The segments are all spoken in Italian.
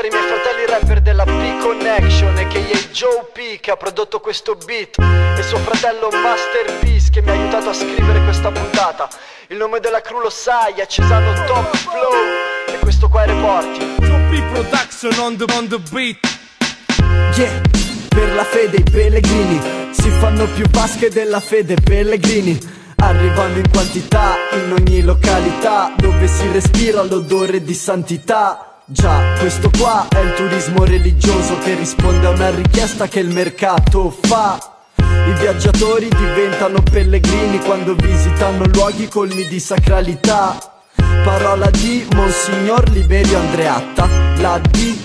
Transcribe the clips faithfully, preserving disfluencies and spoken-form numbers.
ringraziare i miei fratelli rapper della P-Connection, e che è Joe P. che ha prodotto questo beat, e suo fratello Masterpiece che mi ha aiutato a scrivere questa puntata. Il nome della crew lo sai, è Cesano Top Flow, e questo qua è Reporti. Joe P. Production on the, on the beat. Yeah, per la fede i pellegrini, si fanno più vasche della fede pellegrini. Arrivano in quantità, in ogni località, dove si respira l'odore di santità. Già, questo qua è il turismo religioso, che risponde a una richiesta che il mercato fa. I viaggiatori diventano pellegrini quando visitano luoghi colmi di sacralità. Parola di Monsignor Liberio Andreatta, la D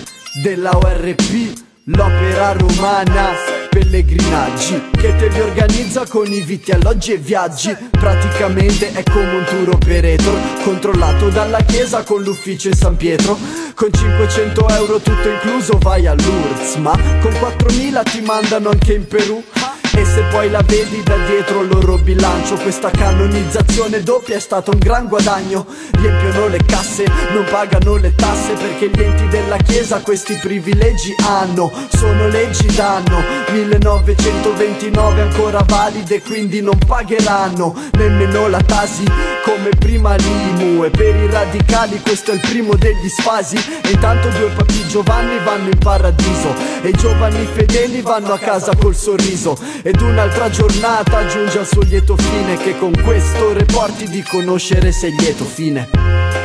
della O R P, l'opera romana. Pellegrinaggi che te li organizza con i viti, alloggi e viaggi. Praticamente è come un tour operator controllato dalla chiesa con l'ufficio in San Pietro. Con cinquecento euro tutto incluso vai a Lourdes, ma con quattromila ti mandano anche in Perù. E se poi la vedi da dietro il loro bilancio, questa canonizzazione doppia è stato un gran guadagno. Riempiono le casse, non pagano le tasse, perché gli enti della chiesa questi privilegi hanno. Sono leggi d'anno millenovecentoventinove ancora valide, quindi non pagheranno nemmeno la TASI come prima l'I M U. E per i radicali questo è il primo degli sfasi, e intanto due papi Giovanni vanno in paradiso, e i giovani fedeli vanno a casa col sorriso. Ed un'altra giornata giunge al suo lieto fine, che con questo Reporti di conoscere se è lieto fine.